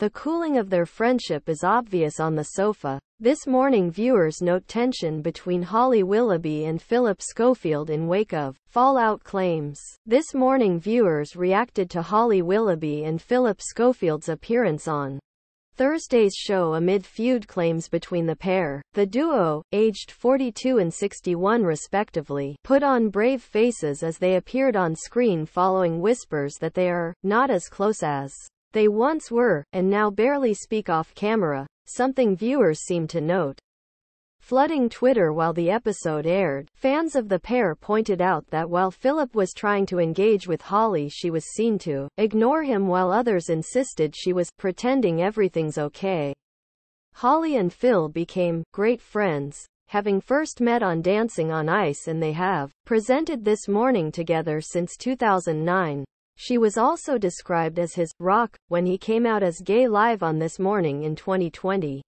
The cooling of their friendship is obvious on the sofa. This Morning viewers note tension between Holly Willoughby and Philip Schofield in wake of fallout claims. This Morning viewers reacted to Holly Willoughby and Philip Schofield's appearance on Thursday's show amid feud claims between the pair. The duo, aged 42 and 61 respectively, put on brave faces as they appeared on screen following whispers that they are not as close as they once were, and now barely speak off camera, something viewers seem to note. Flooding Twitter while the episode aired, fans of the pair pointed out that while Philip was trying to engage with Holly, she was seen to ignore him, while others insisted she was pretending everything's okay. Holly and Phil became great friends, having first met on Dancing on Ice, and they have presented This Morning together since 2009. She was also described as his rock when he came out as gay live on This Morning in 2020.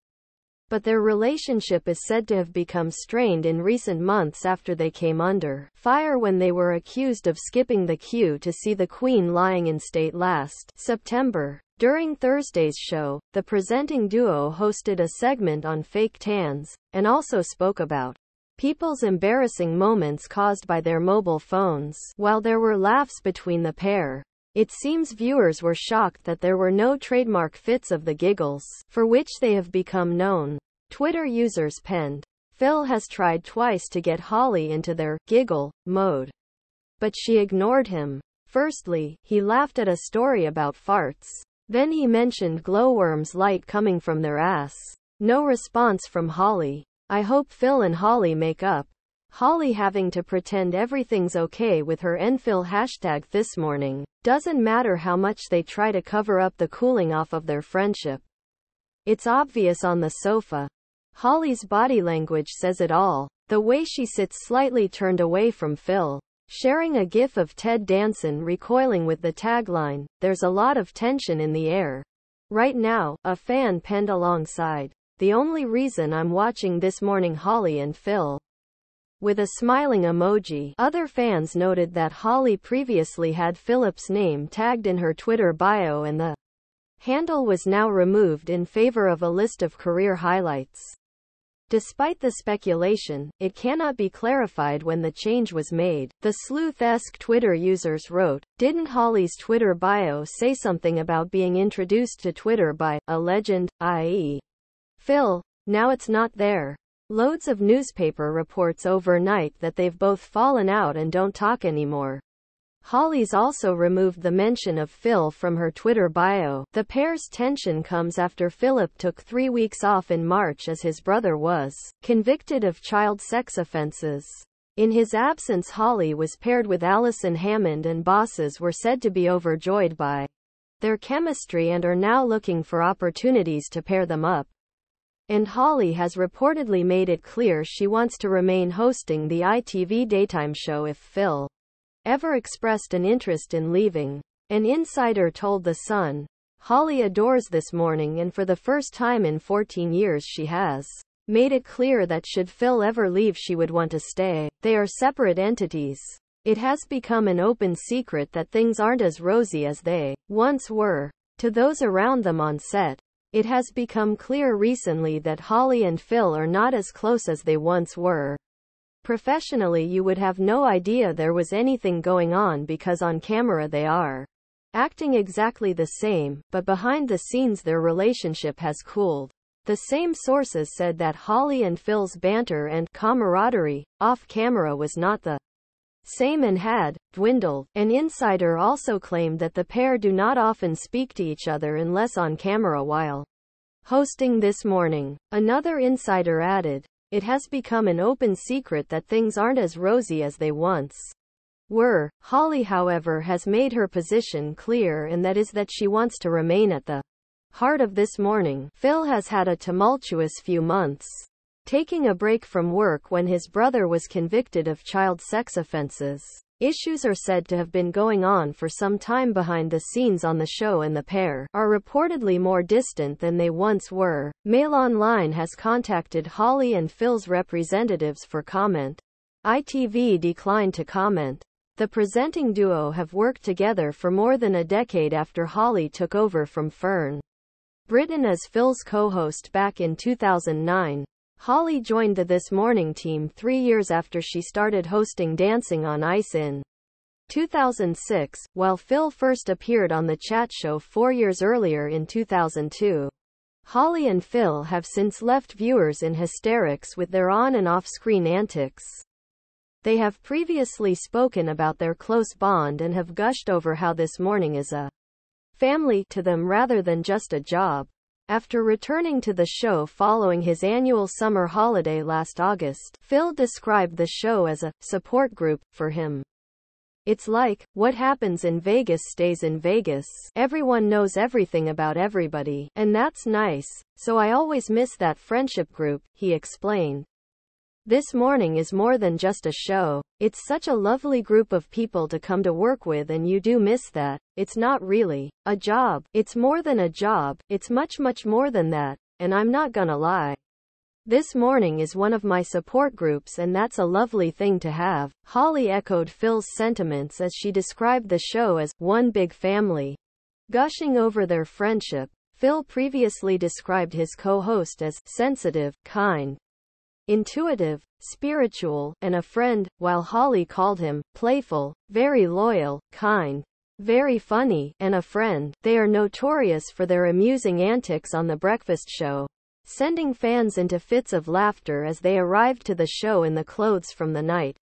But their relationship is said to have become strained in recent months after they came under fire when they were accused of skipping the queue to see the Queen lying in state last September. During Thursday's show, the presenting duo hosted a segment on fake tans, and also spoke about people's embarrassing moments caused by their mobile phones. While there were laughs between the pair, it seems viewers were shocked that there were no trademark fits of the giggles, for which they have become known. Twitter users penned, "Phil has tried twice to get Holly into their giggle mode, but she ignored him. Firstly, he laughed at a story about farts. Then he mentioned glowworms light coming from their ass. No response from Holly. I hope Phil and Holly make up." Holly having to pretend everything's okay with her and Phil. Hashtag This Morning. Doesn't matter how much they try to cover up the cooling off of their friendship. It's obvious on the sofa. Holly's body language says it all. The way she sits slightly turned away from Phil, sharing a gif of Ted Danson recoiling with the tagline, "There's a lot of tension in the air right now," a fan penned alongside. "The only reason I'm watching This Morning, Holly and Phil," with a smiling emoji. Other fans noted that Holly previously had Philip's name tagged in her Twitter bio, and the handle was now removed in favor of a list of career highlights. Despite the speculation, it cannot be clarified when the change was made. The sleuth-esque Twitter users wrote, "Didn't Holly's Twitter bio say something about being introduced to Twitter by a legend, i.e. Phil? Now it's not there." Loads of newspaper reports overnight that they've both fallen out and don't talk anymore. Holly's also removed the mention of Phil from her Twitter bio. The pair's tension comes after Philip took 3 weeks off in March as his brother was convicted of child sex offenses. In his absence, Holly was paired with Allison Hammond, and bosses were said to be overjoyed by their chemistry and are now looking for opportunities to pair them up. And Holly has reportedly made it clear she wants to remain hosting the ITV daytime show if Phil ever expressed an interest in leaving. An insider told The Sun, "Holly adores This Morning, and for the first time in 14 years she has made it clear that should Phil ever leave, she would want to stay. They are separate entities. It has become an open secret that things aren't as rosy as they once were." To those around them on set, it has become clear recently that Holly and Phil are not as close as they once were. Professionally, you would have no idea there was anything going on, because on camera they are acting exactly the same, but behind the scenes their relationship has cooled. The same sources said that Holly and Phil's banter and camaraderie off camera was not the same and had dwindled. An insider also claimed that the pair do not often speak to each other unless on camera while hosting This Morning. Another insider added, "It has become an open secret that things aren't as rosy as they once were." Holly, however, has made her position clear, and that is that she wants to remain at the heart of This Morning. Phil has had a tumultuous few months, taking a break from work when his brother was convicted of child sex offenses. Issues are said to have been going on for some time behind the scenes on the show, and the pair are reportedly more distant than they once were. Mail Online has contacted Holly and Phil's representatives for comment. ITV declined to comment. The presenting duo have worked together for more than a decade after Holly took over from Fern Britain as Phil's co-host back in 2009. Holly joined the This Morning team 3 years after she started hosting Dancing on Ice in 2006, while Phil first appeared on the chat show 4 years earlier in 2002. Holly and Phil have since left viewers in hysterics with their on- and off-screen antics. They have previously spoken about their close bond and have gushed over how This Morning is a family to them rather than just a job. After returning to the show following his annual summer holiday last August, Phil described the show as a support group for him. "It's like, what happens in Vegas stays in Vegas. Everyone knows everything about everybody, and that's nice, so I always miss that friendship group," he explained. "This Morning is more than just a show. It's such a lovely group of people to come to work with, and you do miss that. It's not really a job. It's more than a job. It's much, much more than that, and I'm not gonna lie. This Morning is one of my support groups, and that's a lovely thing to have." Holly echoed Phil's sentiments as she described the show as one big family. Gushing over their friendship, Phil previously described his co-host as sensitive, kind, intuitive, spiritual, and a friend, while Holly called him playful, very loyal, kind, very funny, and a friend. They are notorious for their amusing antics on The Breakfast Show, sending fans into fits of laughter as they arrived to the show in the clothes from the night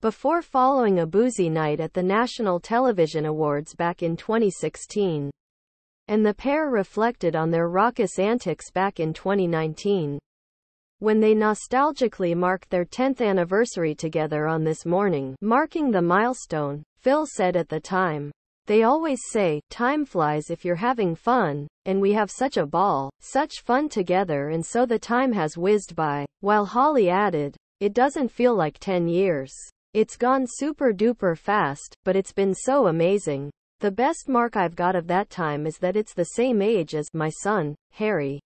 before following a boozy night at the National Television Awards back in 2016. And the pair reflected on their raucous antics back in 2019, when they nostalgically marked their 10th anniversary together on This Morning. Marking the milestone, Phil said at the time, "They always say, time flies if you're having fun, and we have such a ball, such fun together, and so the time has whizzed by." While Holly added, "It doesn't feel like 10 years. It's gone super duper fast, but it's been so amazing. The best mark I've got of that time is that it's the same age as my son, Harry.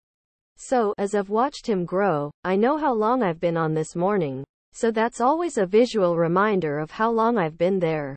So, as I've watched him grow, I know how long I've been on This Morning. So that's always a visual reminder of how long I've been there."